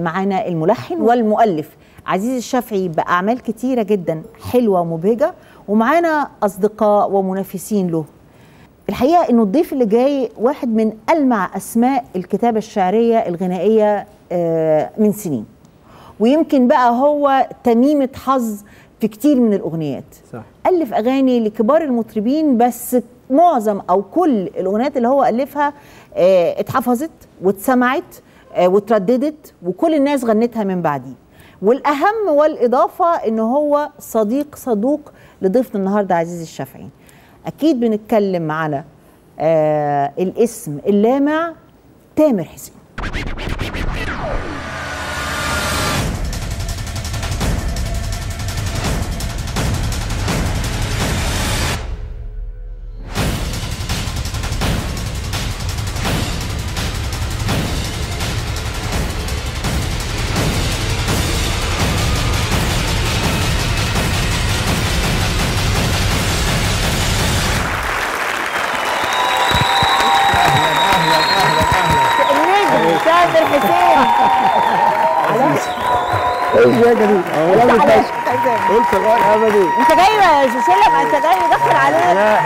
معانا الملحن والمؤلف عزيز الشافعي بأعمال كتيرة جدا حلوة ومبهجة، ومعانا أصدقاء ومنافسين له. الحقيقة إنه الضيف اللي جاي واحد من ألمع أسماء الكتابة الشعرية الغنائية من سنين، ويمكن بقى هو تميمة حظ في كتير من الأغنيات. صح. ألف أغاني لكبار المطربين، بس معظم أو كل الأغنيات اللي هو ألفها اتحفظت واتسمعت وترددت وكل الناس غنتها من بعديه. والأهم والإضافة إن هو صدوق لضيفنا النهاردة عزيز الشافعي. أكيد بنتكلم على الاسم اللامع تامر حسين. تامر حسين يا جميل، والله انت غير ابدي، انت جاي يا شيشلم، انت جاي تدخل عليه. لا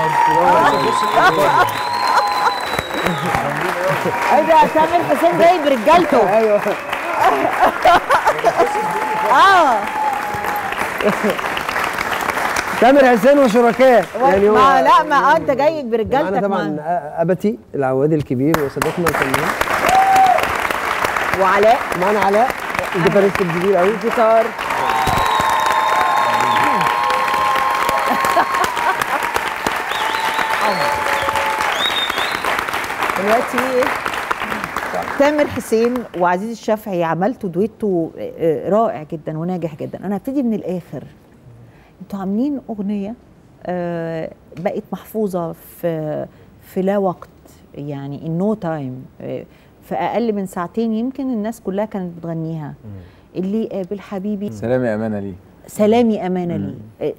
ايوه تامر حسين جاي برجالته. ايوه تامر حسين وشركاء، يعني لا ما انت جاي برجالتك. انا طبعا ابتي العوادي الكبير وصديقنا الفنان وعلاء، معانا علاء الجيتارست الكبير قوي، جيتار دلوقتي. تامر حسين وعزيز الشافعي عملتوا دويتو رائع جدا وناجح جدا. انا هبتدي من الاخر، انتوا عاملين اغنيه بقت محفوظه في لا وقت، يعني ان نو تايم، في اقل من ساعتين يمكن الناس كلها كانت بتغنيها. اللي يقابل حبيبي سلامي امانه لي، سلامي امانه لي.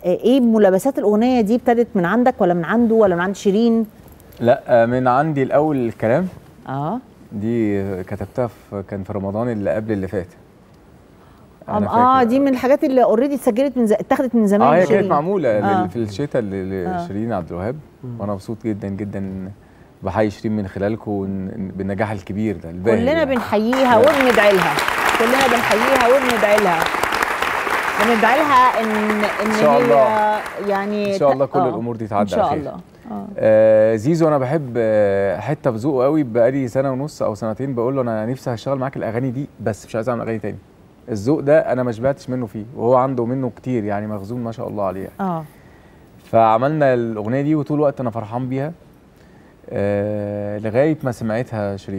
ايه ملابسات الاغنيه دي؟ ابتدت من عندك ولا من عنده ولا من عند شيرين؟ لا من عندي الاول الكلام. دي كتبتها كان في رمضان اللي قبل اللي فات. دي من الحاجات اللي اوريدي اتسجلت اتاخدت من زمان. هي كانت معموله في الشتاء لشيرين عبد الوهاب، وانا مبسوط جدا جدا بحيي شيرين من خلالكم بالنجاح الكبير ده الباهر. كلنا يعني بنحييها وبندعي لها، كلنا بنحييها وبندعي لها، بندعي لها ان هي الله. يعني ان شاء الله كل الامور دي تعدي على خير ان شاء الله. زيزو انا بحب حته بذوقه قوي، بقالي سنه ونص او سنتين بقول له انا نفسي هشتغل معاك الاغاني دي، بس مش عايز اعمل اغاني تاني. الذوق ده انا ما شبعتش منه فيه، وهو عنده منه كتير، يعني مخزون ما شاء الله عليه يعني. فعملنا الاغنيه دي وطول الوقت انا فرحان بيها لغاية ما سمعتها شيرين.